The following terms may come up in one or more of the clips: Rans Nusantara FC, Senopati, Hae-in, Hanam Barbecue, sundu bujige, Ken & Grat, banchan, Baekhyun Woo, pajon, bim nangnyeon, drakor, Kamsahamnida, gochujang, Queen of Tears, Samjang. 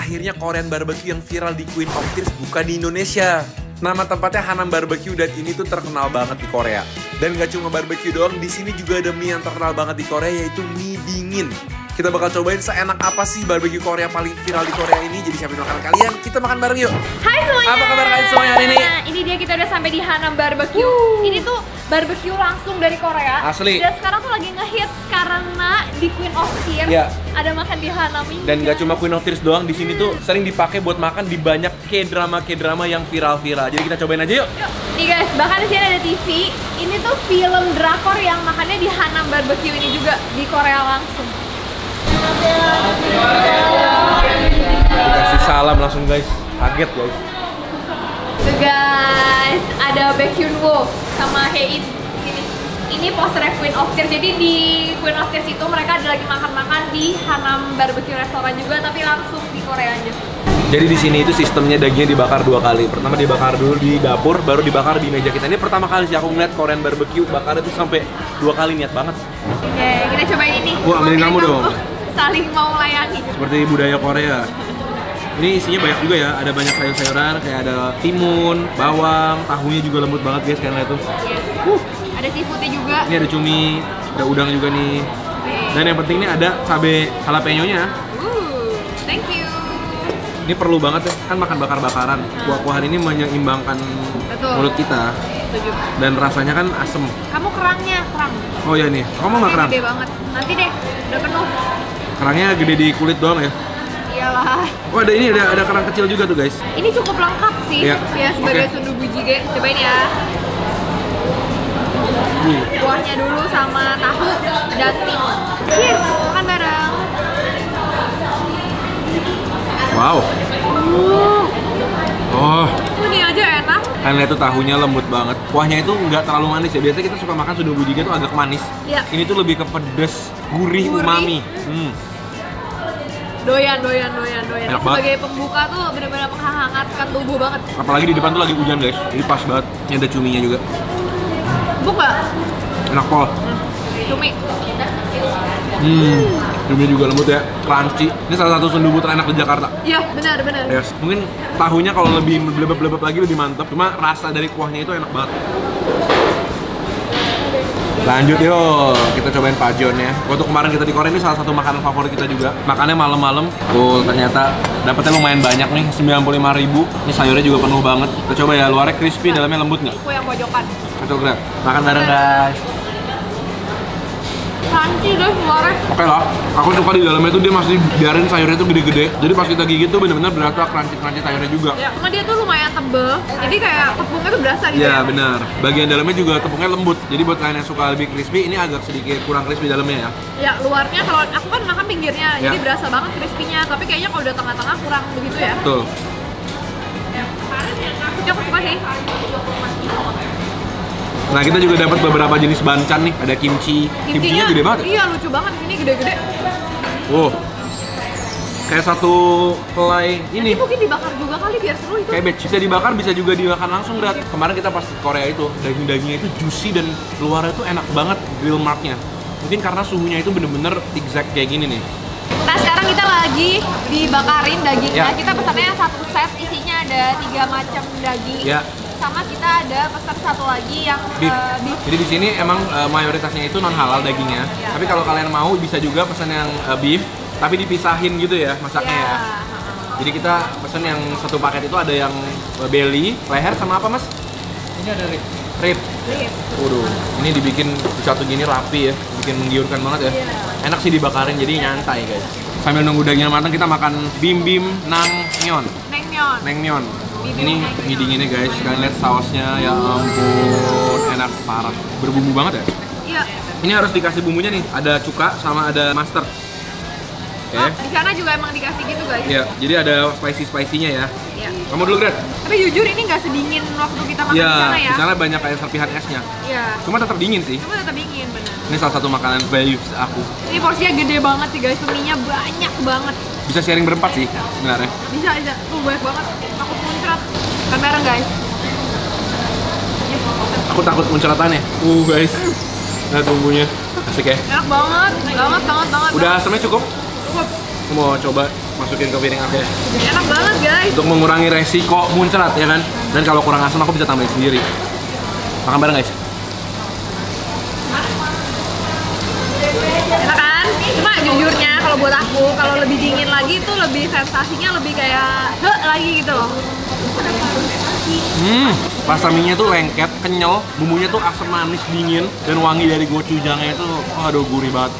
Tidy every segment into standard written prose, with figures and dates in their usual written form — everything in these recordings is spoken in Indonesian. akhirnya Korean barbecue yang viral di Queen of Tears bukan di Indonesia. Nama tempatnya Hanam Barbecue dan ini tuh terkenal banget di Korea. Dan gak cuma barbecue doang, di sini juga ada mie yang terkenal banget di Korea yaitu mie dingin. Kita bakal cobain seenak apa sih barbecue Korea paling viral di Korea ini. Jadi siapin makanan kalian, kita makan bareng yuk. Hai semuanya. Apa kabar kalian semuanya hari ini? Ini dia kita udah sampai di Hanam Barbecue. Ini tuh barbecue langsung dari Korea. Asli. Dan sekarang tuh lagi ngehits karena di Queen of Tears ada makan di Hanam ini. Dan gak cuma Queen of Tears doang, di sini tuh sering dipakai buat makan di banyak K-drama yang viral-viral. Jadi kita cobain aja yuk. Nih guys, bahkan di sini ada TV. Ini tuh film drakor yang makannya di Hanam Barbecue ini juga di Korea langsung. Kasih salam langsung guys, kaget guys. Tuh guys, ada Baekhyun Woo sama Hae-in sini. Ini poster Queen of Tears. Jadi di Queen of Tears itu mereka ada lagi makan-makan di Hanam Barbecue restoran juga, tapi langsung di Korea aja. Jadi di sini itu sistemnya dagingnya dibakar dua kali. Pertama dibakar dulu di dapur, baru dibakar di meja kita. Ini pertama kali sih aku ngeliat Korean barbecue bakar itu sampai dua kali, niat banget. Oke, kita cobain ini. Wah, ambilin kamu dong. Saling mau layani. Seperti budaya Korea. Ini isinya banyak juga ya, ada banyak sayur-sayuran, kayak ada timun, bawang, tahunya juga lembut banget guys, kalian lihat tuh. Ada seafoodnya juga. Ini ada cumi, ada udang juga nih. Dan yang penting ini ada cabai jalapeno-nya. Thank you. Ini perlu banget ya, kan makan bakar-bakaran. Kuah-kuahan ini menyeimbangkan mulut kita. Betul. Dan rasanya kan asem. Kamu kerangnya kerang. Oh iya nih, kamu nggak kerang? Gede banget. Nanti deh, udah penuh. Kerangnya gede di kulit doang ya? Iyalah. Oh ada ini, ada kerang kecil juga tuh guys. Ini cukup lengkap sih, ya sebagai sundu bujige. Cobain ya. Kuahnya dulu sama tahu dan timun. Cheers, makan bareng. Wow. Oh. Ini aja enak. Kan lihat tuh tahunya lembut banget. Kuahnya itu nggak terlalu manis ya. Biasanya kita suka makan sundu bujige tuh agak manis. Ini tuh lebih ke pedes, gurih, umami. Doyan. Sebagai pembuka tuh benar-benar menghangatkan tubuh banget. Apalagi di depan tuh lagi hujan guys. Ini pas banget. Ini ada cuminya juga. Buka. Enak pol. Cumi. Cumi juga lembut ya, crunchy. Ini salah satu sundubu terenak di Jakarta. Iya, benar. Yes. Mungkin tahunya kalau lebih blebeb-blebeb lagi lebih mantap. Cuma rasa dari kuahnya itu enak banget. Lanjut yuk, kita cobain pajonnya. Waktu kemarin kita di Korea ini salah satu makanan favorit kita juga. Makannya malam-malam. Tuh ternyata dapetnya lumayan banyak nih, 95.000. Ini sayurnya juga penuh banget. Kita coba ya, luarnya crispy, dalamnya lembut nggak? Kue yang pojokan. Kita coba. Makan bareng guys. Crunchy deh luarnya. Oke lah, aku suka di dalamnya tuh dia masih biarin sayurnya tuh gede-gede. Jadi pas kita gigit tuh bener-bener berasa crunchy sayurnya juga. Ya, karena dia tuh lumayan tebel. Jadi kayak tepungnya tuh berasa gitu. Iya, benar. Bagian dalamnya juga tepungnya lembut. Jadi buat kalian yang suka lebih crispy, ini agak sedikit kurang crispy dalamnya ya. Ya, luarnya kalau aku kan makan pinggirnya, jadi berasa banget crispy-nya. Tapi kayaknya kalau udah tengah-tengah kurang begitu ya. Betul. Ya, aku suka sih. Nah, kita juga dapat beberapa jenis banchan nih. Ada kimchi. Kimchinya gede banget. Iya, lucu banget. Ini gede-gede. Wow. Kayak satu helai ini. Nanti mungkin dibakar juga kali biar seru itu. Cabbage. Bisa dibakar, bisa juga dimakan langsung, Drat. Kemarin kita pas di Korea itu, daging-dagingnya itu juicy dan luarnya tuh enak banget grill marknya. Mungkin karena suhunya itu bener-bener zigzag kayak gini nih. Nah, sekarang kita lagi dibakarin dagingnya. Kita pesannya satu set, isinya ada 3 macam daging. Sama kita ada pesan satu lagi yang beef. Jadi di sini emang mayoritasnya itu non halal dagingnya. Tapi kalau kalian mau bisa juga pesan yang beef, tapi dipisahin gitu ya masaknya ya. Jadi kita pesan yang satu paket itu ada yang belly, leher sama apa mas? Ini ada rib. Waduh, ini dibikin satu gini rapi ya, bikin menggiurkan banget ya. Enak sih dibakarin jadi nyantai guys. Sambil nunggu dagingnya matang kita makan bim nangnyeon. Nangnyeon. Ini mie dinginnya guys, kalian lihat sausnya, ya ampun, enak parah. Berbumbu banget ya? Iya. Ini harus dikasih bumbunya nih, ada cuka sama ada mustard. Di sana juga emang dikasih gitu guys. Iya, jadi ada spicy-nya ya. Kamu dulu Gret. Tapi jujur ini nggak sedingin waktu kita makan di sana ya. Di sana banyak kayak serpihan esnya. Cuma tetap dingin sih. Cuma tetap dingin, benar. Ini salah satu makanan values aku. Ini porsinya gede banget sih guys, mie-nya banyak banget. Bisa sharing berempat sih sebenarnya. Bisa. Tuh banyak banget. Aku muncrat. Makan bareng guys. Aku takut muncratannya. Guys. Nah bumbunya asik ya. Enak banget. Banget. Udah asamnya cukup? Aku mau coba masukin ke piring aku. Enak banget guys. Untuk mengurangi resiko muncrat ya kan. Dan kalau kurang asam aku bisa tambahin sendiri. Makan bareng guys. Enak kan? Cuma jujurnya kalau buat aku, kalau lebih dingin lagi itu lebih sensasinya lebih kayak lagi gitu loh. Basaminya tuh lengket, kenyal, bumbunya tuh asam manis dingin dan wangi dari gochujangnya itu, aduh gurih banget.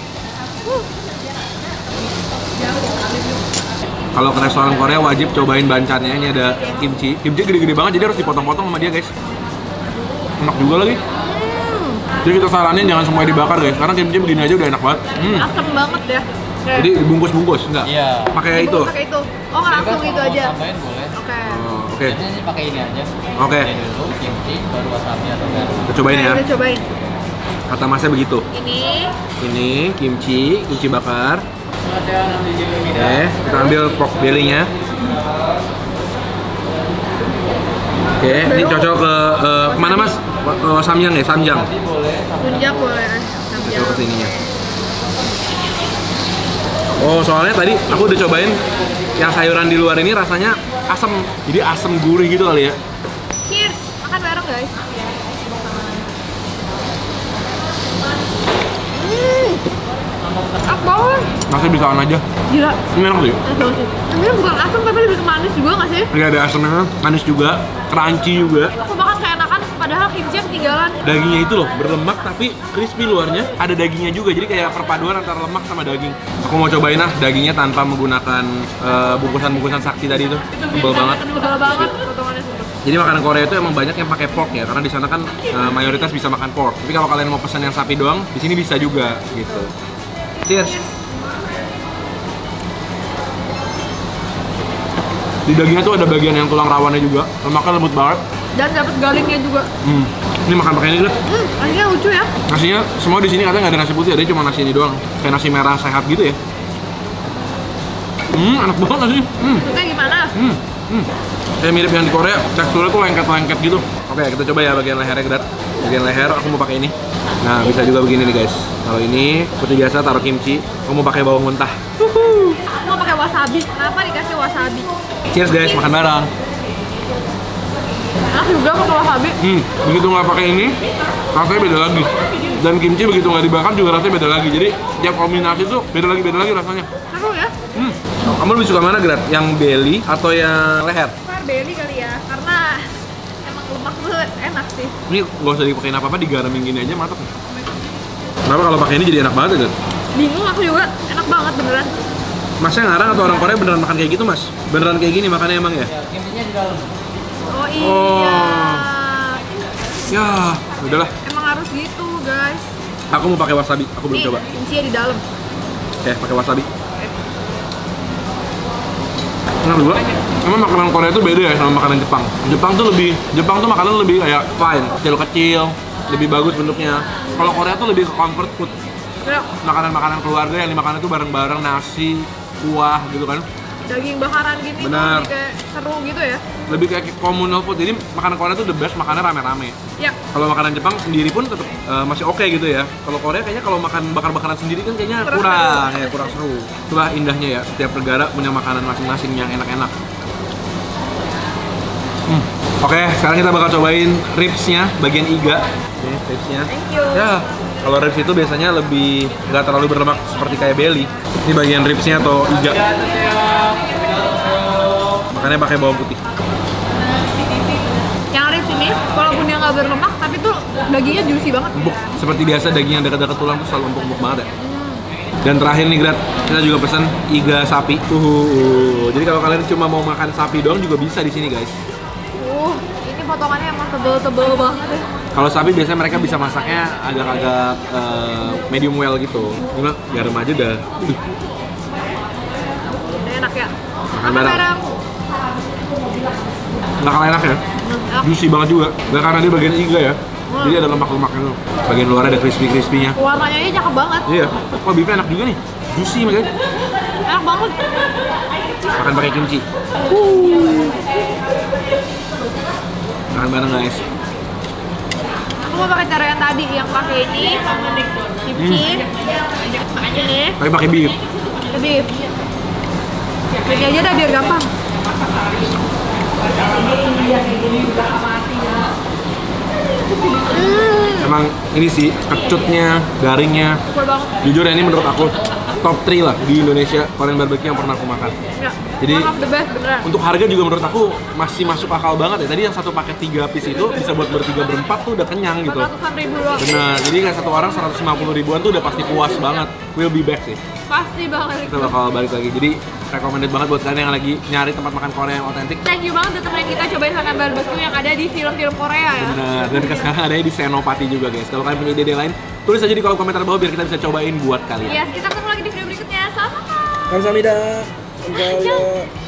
Kalau ke restoran Korea wajib cobain banchannya, ini ada kimchi. Kimchi gede-gede banget jadi harus dipotong-potong sama dia guys. Enak juga lagi. Jadi kita saranin jangan semuanya dibakar guys, karena kimchi begini aja udah enak banget. Asam banget ya. Jadi dibungkus-bungkus enggak? Iya. Pakai itu. Pakai itu. Oh nggak langsung gitu aja. Tambahin boleh. Oke. Okay. Jadi ini pakai ini aja. Oke. Ini dulu kimchi baru wasabi atau enggak? Kita cobain ya. Kita cobain. Kata masnya begitu. Ini kimchi bakar. Kita ambil pork belly-nya. Oke, ini cocok ke mana mas? Samjang ya, Samjang. Samjang boleh. Samjang. Cocok ke sininya. Oh, soalnya tadi aku udah cobain yang sayuran di luar ini rasanya asam, jadi asam gurih gitu kali ya. Cheers, makan bareng guys. Enak banget. Nasi bisaan aja. Gila. Ini enak sih. Ini bukan asam tapi lebih ke manis juga nggak sih? Iya ada asamnya, manis juga, crunchy juga. Aku bahkan keenakan padahal kimchi ketinggalan. Dagingnya itu loh berlemak tapi crispy luarnya. Ada dagingnya juga jadi kayak perpaduan antara lemak sama daging. Aku mau cobain ah dagingnya tanpa menggunakan bungkusan-bungkusan sakti tadi itu. Tebal banget. Tebal banget. Jadi makanan Korea itu emang banyak yang pakai pork ya, karena di sana kan mayoritas bisa makan pork. Tapi kalau kalian mau pesan yang sapi doang, di sini bisa juga gitu. Cheers. Di dagingnya tuh ada bagian yang tulang rawannya juga, lemaknya lembut banget. Dan dapat galingnya juga. Ini makan pakai ini deh. Nasinya lucu ya. Nasinya semua di sini katanya nggak ada nasi putih, ada cuma nasi ini doang. Kayak nasi merah sehat gitu ya. Enak banget nasinya. Kayak gimana? Kayak mirip yang di Korea, teksturnya tuh lengket-lengket gitu. Oke, kita coba ya bagian lehernya, Kedar. Bagian leher aku mau pakai ini. Nah, bisa juga begini nih guys. Kalau ini, seperti biasa taruh kimchi. Aku mau pakai bawang mentah. Aku mau pakai wasabi. Kenapa dikasih wasabi? Cheers guys, makan bareng. Enak juga pakai wasabi. Begitu nggak pakai ini, rasanya beda lagi. Dan kimchi begitu nggak dibakar juga rasanya beda lagi. Jadi tiap kombinasi tuh beda lagi rasanya. Seru ya? Kamu lebih suka mana, Gret? Yang belly atau yang leher? Belly kali ya, karena emang lemak tuh enak sih. Ini nggak usah dipakein apa-apa, digaramin gini aja mantap. Kenapa kalau pakai ini jadi enak banget ya, Gret? Bingung aku juga, enak banget beneran. Masnya ngarang atau orang Korea beneran makan kayak gitu, Mas? Beneran kayak gini makannya emang ya? Ya, kimchinya di dalam. Oh iya. Ya, udahlah. Emang harus gitu, guys. Aku mau pakai wasabi, aku belum coba. Kimchinya di dalam. Oke, pakai wasabi. Enak juga. Emang makanan Korea itu beda ya sama makanan Jepang. Jepang tuh makanan lebih kayak fine, kecil-kecil, lebih bagus bentuknya. Kalau Korea tuh lebih ke comfort food. Makanan-makanan keluarga yang dimakan itu bareng-bareng, nasi, kuah gitu kan. Daging bakaran gini tuh lebih kayak seru gitu ya. Lebih kayak communal food. Jadi makanan Korea tuh the best, makannya rame-rame. Ya. Kalau makanan Jepang sendiri pun tetap masih oke gitu ya. Kalau Korea kayaknya kalau makan bakar-bakaran sendiri kan kayaknya kurang seru. Itulah indahnya ya, setiap negara punya makanan masing-masing yang enak-enak. Oke, sekarang kita bakal cobain ribs-nya, bagian iga. Ini ribs-nya. Thank you. Ya, kalau ribs itu biasanya lebih nggak terlalu berlemak seperti kayak belly. Ini bagian ribs-nya atau iga. Makannya pakai bawang putih. Yang ribs ini, walaupun dia nggak berlemak, tapi tuh dagingnya juicy banget. Empuk. Seperti biasa daging yang dekat-dekat tulang tuh selalu empuk-empuk banget ya. Dan terakhir nih Gret, kita juga pesan iga sapi. Jadi kalau kalian cuma mau makan sapi doang juga bisa di sini guys. Ini potongannya emang tebel-tebel banget ya. Kalau sapi biasanya mereka bisa masaknya agak-agak medium well gitu. Cuma garam aja dah. Enak ya? Makan bareng. Nggak kalah enak ya? Juicy banget juga. Nggak karena dia bagian iga ya. Jadi ada lemak-lemaknya tuh. Bagian luar ada crispy-crispy-nya. Warnanya ini cakep banget. Iya. Wah, beefnya enak juga nih. Juicy makanya. Enak banget. Makan pakai kimchi. Makan bareng guys. Aku mau pakai cara yang tadi, yang pakai ini, kimchi. Pakai beef. Pakai beef. Pilih aja dah biar gampang. Emang ini sih kecutnya, garingnya. Jujur ya, ini menurut aku top 3 lah di Indonesia Korean barbecue yang pernah aku makan. Ya, jadi untuk harga juga menurut aku masih masuk akal banget ya. Tadi yang satu paket 3 piece itu bisa buat bertiga berempat tuh udah kenyang gitu. Benar. Jadi kayak satu orang 150 ribuan tuh udah pasti puas banget. We'll be back sih. Pasti banget. Kita bakal balik lagi. Jadi recommended banget buat kalian yang lagi nyari tempat makan Korea yang otentik. Thank you banget udah temenin kita cobain Hanam Barbecue yang ada di film-film Korea ya. Bener, dan sekarang adanya di Senopati juga guys. Kalau kalian punya ide lain, tulis aja di kolom komentar bawah biar kita bisa cobain buat kalian. Iya, yes, kita ketemu lagi di video berikutnya. Sama-sama. Kamsahamnida.